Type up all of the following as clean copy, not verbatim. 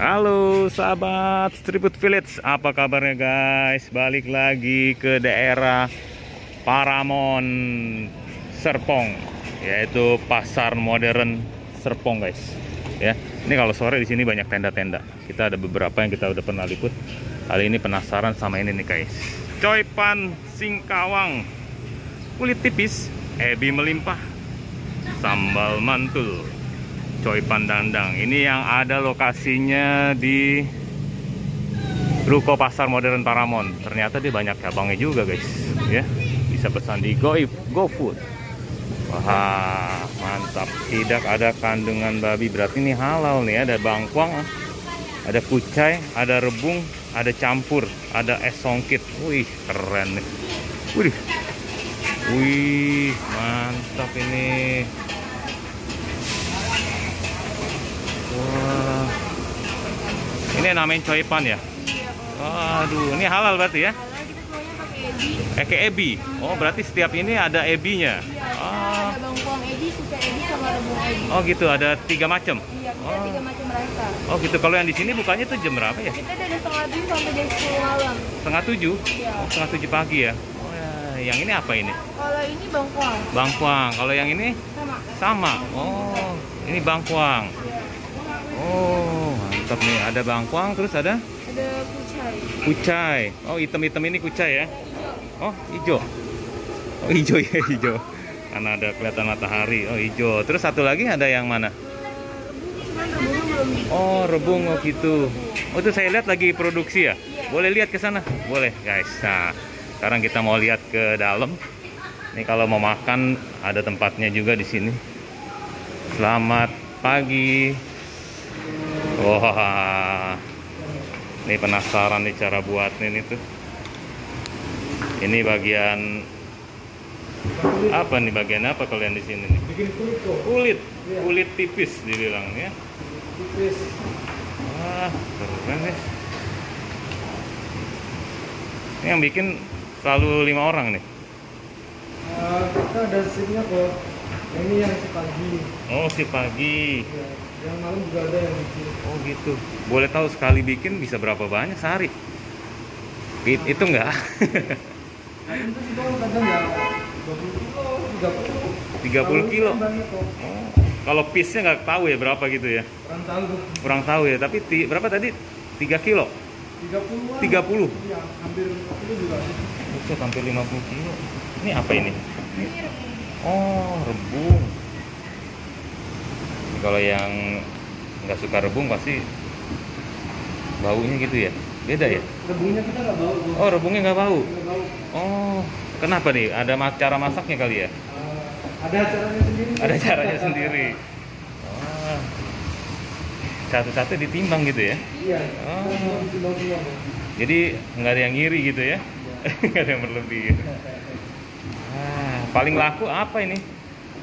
Halo sahabat Street Food Village, apa kabarnya guys? Balik lagi ke daerah Paramount Serpong, yaitu Pasar Modern Serpong guys. Ya, ini kalau sore di sini banyak tenda-tenda. Kita ada beberapa yang kita udah pernah liput. Kali ini penasaran sama ini nih guys. Choipan Singkawang. Kulit tipis, ebi melimpah. Sambal mantul, Choipan Dandang. Ini yang ada lokasinya di Ruko Pasar Modern Paramon. Ternyata dia banyak cabangnya juga guys. Ya, bisa pesan di GoFood. Wah, mantap. Tidak ada kandungan babi. Berarti ini halal nih. Ada bangkuang, ada kucai, ada rebung, ada campur, ada es songkit. Wih, keren nih. Wih. Wih, mantap ini. Wah. Ini namanya Choipan ya? Aduh, ini halal berarti ya? Halal, kita semuanya pakai ebi. Pakai ebi. Oh, berarti setiap ini ada ebinya. Ada bangkuang ebi, kucai ebi, sama rebung ebi. Oh, gitu. Ada 3 macam. Iya, kita 3 macam rasa. Oh, gitu. Kalau yang di sini bukannya tuh jam berapa ya? Kita dari setengah 7 sampai jam 10 malam. Setengah 7? Iya. Oh, setengah 7 pagi ya? Yang ini apa ini? Kalau ini bangkuang. Bangkuang. Kalau yang ini sama. Sama. Oh, ini bangkuang. Oh, mantap nih. Ada bangkuang, terus ada? Ada kucai. Kucai. Oh, hitam-hitam ini kucai ya? Oh, hijau. Oh, hijau ya, hijau. Karena ada kelihatan matahari. Oh, hijau. Terus satu lagi ada yang mana? Oh, rebung. Oh, gitu. Oh, itu saya lihat lagi produksi ya? Boleh lihat ke sana? Boleh, guys. Nah. Sekarang kita mau lihat ke dalam. Ini kalau mau makan ada tempatnya juga di sini. Selamat pagi. Wah. Ini penasaran nih cara buatnya nih tuh. Ini bagian apa nih? Bagian apa kalian di sini nih? Kulit. Kulit tipis dibilangnya. Tipis. Wah, keren nih. Ini yang bikin selalu 5 orang nih. Kita ada shiftnya kok. Ini yang si pagi. Oh, si pagi. Ya, yang malam juga ada yang bikin. Oh gitu. Boleh tahu sekali bikin bisa berapa banyak sehari? Itu enggak? Itu sih kalau kadang ya 20 kilo, 30 kilo. Oh. Kalau piece-nya nggak tahu ya berapa gitu ya? Kurang tahu. Kurang tahu ya. Tapi berapa tadi? 3 kilo. 30? Iya, hampir 50 juga. Buset, hampir 50 kilo. Ini apa ini? Ini rebung. Oh, rebung. Ini kalau yang nggak suka rebung pasti baunya gitu ya? Beda ya? Rebungnya kita nggak bau. Oh, rebungnya nggak bau? Nggak bau. Oh, kenapa nih? Ada cara masaknya kali ya? Ada caranya sendiri. Ada caranya sendiri. Wah. Satu-satu ditimbang gitu ya? Iya. Oh. Jadi nggak ada yang ngiri gitu ya? Nggak ada yang berlebih. Ah, paling laku apa ini?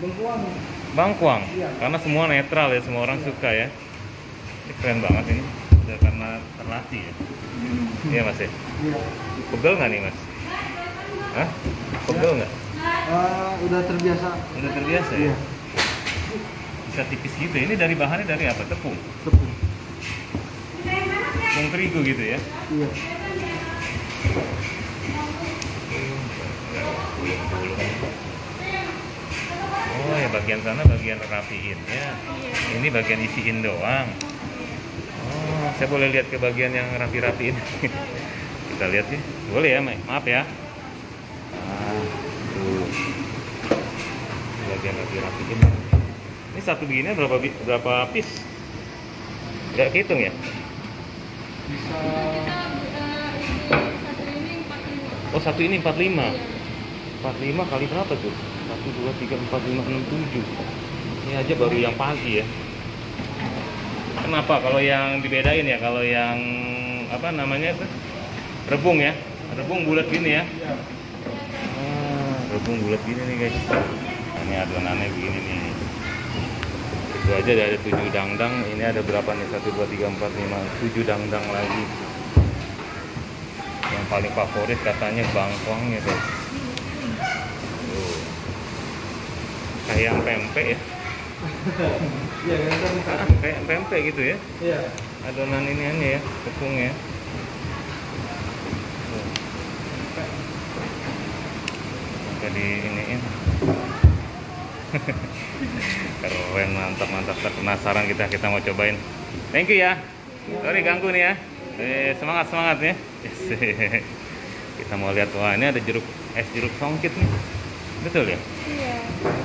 Bangkuang. Bangkuang? Iya. Karena semua netral ya, semua orang suka ya. Ini keren banget ini. Karena terlatih ya? Iya mas ya? Iya. Pegel nggak nih mas? Hah? Pegel nggak? Udah terbiasa. Udah terbiasa ya? Iya. Bisa tipis gitu. Ini dari bahannya dari apa? Tepung. Tepung. Tepung terigu gitu ya? Iya. Oh ya, bagian sana bagian rapiin ya. Ini bagian isiin doang. Oh, saya boleh lihat ke bagian yang rapi-rapiin. Kita lihat sih. Boleh ya, maaf ya. Ah, tuh. Bagian rapi-rapiin. Ini satu begini berapa piece? Nggak hitung ya? Bisa. Oh, satu ini 45. 45 kali berapa tuh? 1, 2, 3, 4, 5, 6, 7. Ini aja baru yang pagi ya. Kenapa? Kalau yang dibedain ya, kalau yang apa namanya itu? Rebung ya? Rebung bulat gini ya? Ah, rebung bulat gini nih guys. Ini adonannya begini nih. Itu aja ada 7 dangdang. Ini ada berapa nih? 1, 2, 3, 4, 5, 7 dangdang lagi. Yang paling favorit katanya bangkuangnya guys. Kayak pempek ya. Iya, gantung satu. Kayak pempek gitu ya? Iya. Adonan iniannya ya, tepungnya. Kita di iniin. Keren, mantap-mantap. Penasaran kita mau cobain. Thank you ya. Sorry ganggu nih ya. Semangat ya. Yes. Kita mau lihat, wah ini ada jeruk songkit nih. Betul ya? Iya.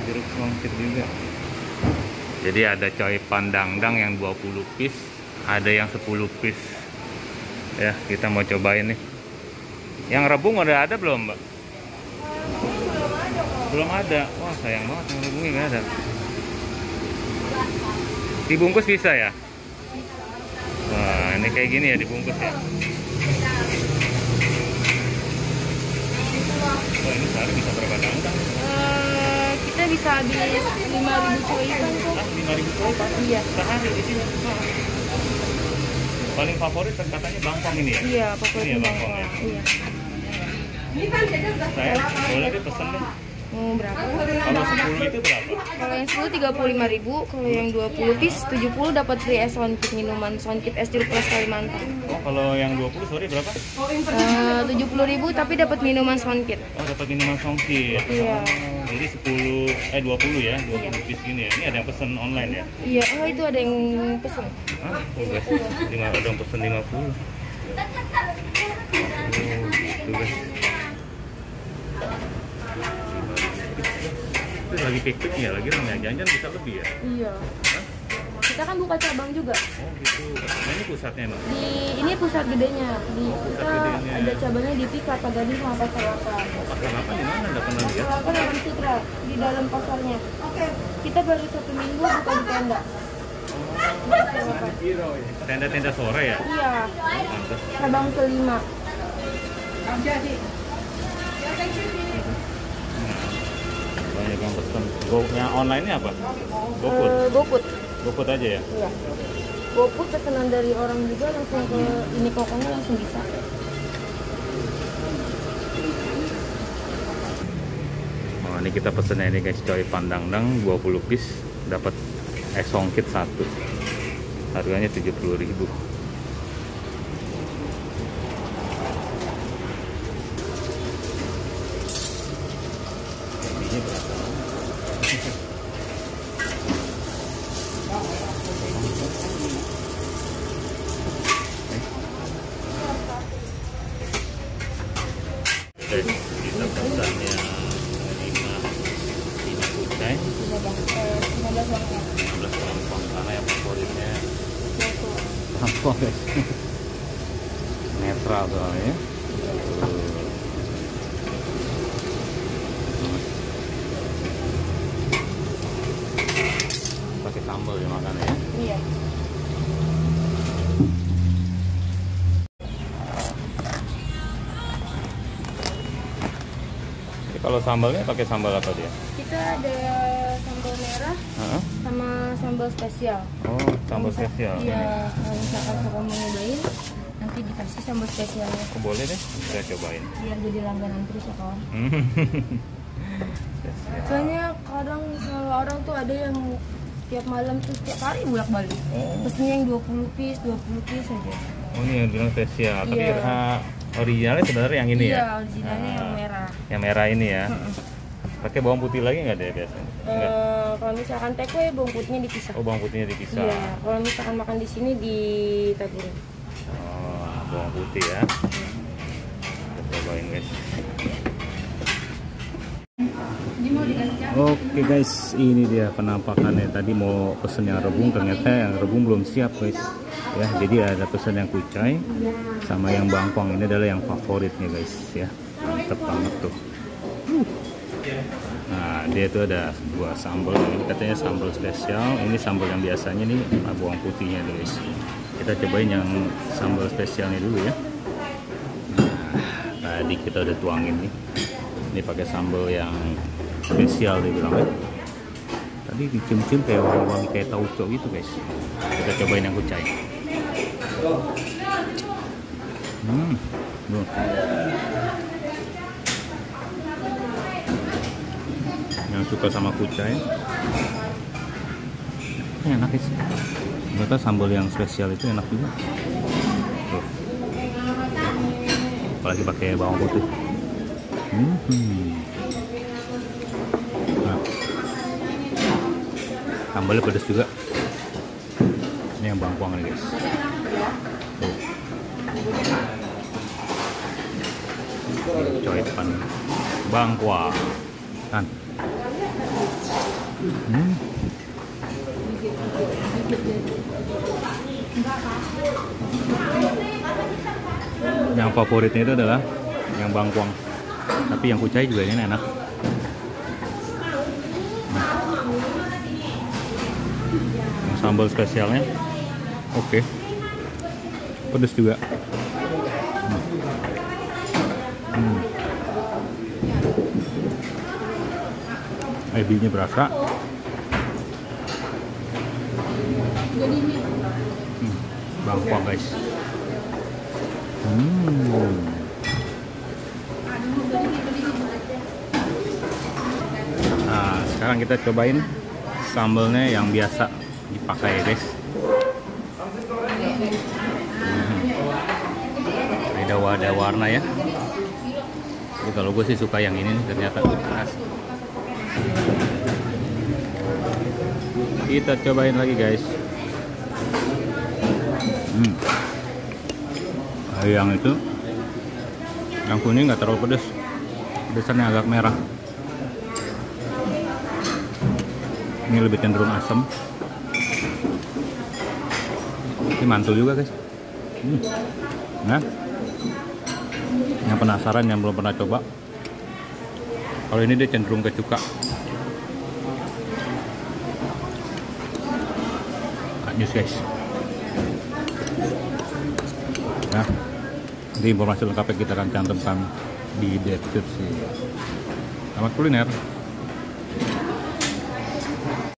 Jeruk songkit juga. Jadi ada Choipan Dandang yang 20 piece, ada yang 10 piece. Ya, kita mau cobain nih. Yang rebung udah ada belum, Mbak? Belum ada. Wah, sayang banget yang rebungnya nggak ada. Dibungkus bisa ya? Wah, ini kayak gini ya dibungkus ya. Wah, ini sehari bisa berapa dandang? Kita bisa habis 5.000 choipan kok. 5.000 choipan? Iya. Sehari di sini. Paling favorit katanya bangkong ini ya? Iya, favorit ini ya bangkong ya. Iya. Saya boleh deh pesen deh. Berapa? Kalau 10 itu berapa? Kalau yang 10 35.000, kalau yang 20 piece 70 dapat free es sonkit minuman sonkit es jeruk plus Kalimantan. Oh, kalau yang 20 sorry berapa? 70.000 tapi dapat minuman sonkit. Oh, dapat minuman sonkit. Iya. Jadi 20 ya, 20 iya. Piece gini ya. Ini ada yang pesen online ya? Iya, oh itu ada yang pesen. Hah? Oh, guys. Ada yang pesen 50. Oh, itu guys. Lagi piknik ya, lagi ramai janjian bisa lebih ya? Iya. Hah? Kita kan buka cabang juga. Oh gitu. Nah, ini pusatnya Mbak? Ini pusat gedenya. Pusat gedenya. Ada cabangnya di Pik, Kelapa Gading sama Pasar Modern. Pasar Modern di mana? Nggak pernah lihat. Pasar Modern Citra, di dalam pasarnya. Oke. Kita baru 1 minggu buka di tenda. Oh. Tenda-tenda sore ya? Iya. Mantap. Cabang ke-5. Jadi. Ya, thank you. Banyak yang pesan. Yang online nya apa? GoFood? GoFood aja ya? Iya. GoFood pesanan dari orang juga langsung ke ini kokongnya langsung bisa. Oh, ini kita pesennya ini guys, Choipan Dandang 20 piece dapat es songkit 1. Harganya 70.000. Kita pesan yang 5 kucai 15 lampang, karena yang favoritnya lampang guys. Netral soalnya. Pakai sambal ya makan ya. Iya. Kalau sambalnya pakai sambal apa dia? Kita ada sambal merah sama sambal spesial. Oh, sambal spesial. Iya, kalau misalkan suka mau nyobain, nanti dikasih sambal spesialnya. Oh, boleh deh, kita cobain. Biar jadi langganan terus ya kawan. Soalnya kadang salah orang tuh ada yang tiap malam terus tiap hari bolak-balik. Oh. Pesennya yang 20 piece aja. Oh, ini yang bilang spesial. Tapi originalnya sebenarnya yang ini ya? Iya, originalnya yang merah. Yang merah ini ya? Pakai bawang putih lagi nggak deh biasanya? Kalau misalkan takeaway bawang putihnya dipisah. Oh, bawang putihnya dipisah. Iya, kalau misalkan makan di sini ditaburin. Oh, bawang putih ya. Kita cobain guys. Oke guys, ini dia penampakannya. Tadi mau pesen yang rebung, ternyata yang rebung belum siap guys. Ya, jadi ada pesan yang kucai sama yang bangkong, ini adalah yang favoritnya guys ya. Mantep banget tuh. Nah, dia itu ada 2 sambal, ini katanya sambal spesial, ini sambal yang biasanya nih bawang putihnya tuh guys. Kita cobain yang sambal spesialnya dulu ya. Nah, tadi kita udah tuangin nih. Ini pakai sambal yang spesial dibilang ya. Tadi dicium-cium kayak wangi-wangi kayak tauco gitu guys. Kita cobain yang kucai. Yang suka sama kucai Tempatnya enak sih. Ternyata sambal yang spesial itu enak juga. Tuh. Apalagi pakai bawang putih. Nah. Sambalnya pedas juga. Ini yang bawang kuang nih guys. Tuh. Choipan bangkuang. Kan. Yang favoritnya itu adalah yang bangkuang, tapi yang kucai juga ini enak. Yang sambal spesialnya oke, pedas juga. Ebinya berasa. Bangkuang guys. Nah, sekarang kita cobain sambalnya yang biasa dipakai guys. Ada warna ya. Jadi kalau gue sih suka yang ini nih, ternyata. Kita cobain lagi guys. Yang itu yang kuning nggak terlalu pedas, pedasannya agak merah. Ini lebih cenderung asam. Ini mantul juga guys. Nah, yang penasaran yang belum pernah coba, kalau ini dia cenderung ke cuka. News guys. Nah, di informasi lengkapnya kita akan cantumkan di deskripsi. Selamat kuliner.